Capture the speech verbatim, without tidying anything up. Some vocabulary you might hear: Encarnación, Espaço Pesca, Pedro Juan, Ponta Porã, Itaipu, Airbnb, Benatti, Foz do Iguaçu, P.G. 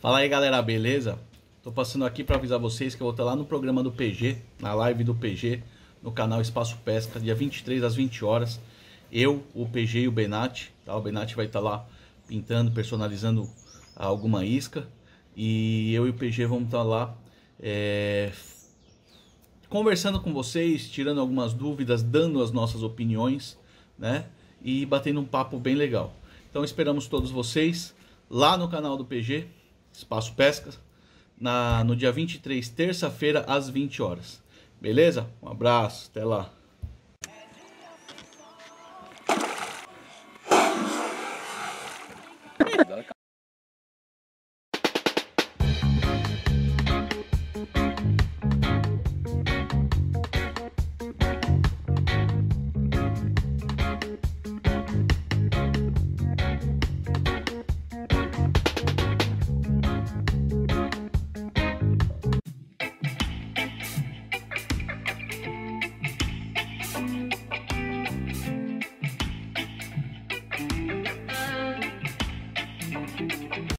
Fala aí galera, beleza? Tô passando aqui para avisar vocês que eu vou estar lá no programa do P G, na live do P G, no canal Espaço Pesca, dia vinte e três às vinte horas. Eu, o P G e o Benatti, tá? O Benatti vai estar lá pintando, personalizando alguma isca. E eu e o P G vamos estar lá é, conversando com vocês, tirando algumas dúvidas, dando as nossas opiniões, né? E batendo um papo bem legal. Então esperamos todos vocês lá no canal do P G, Espaço Pesca, na, no dia vinte e três, terça-feira, às vinte horas. Beleza? Um abraço, até lá.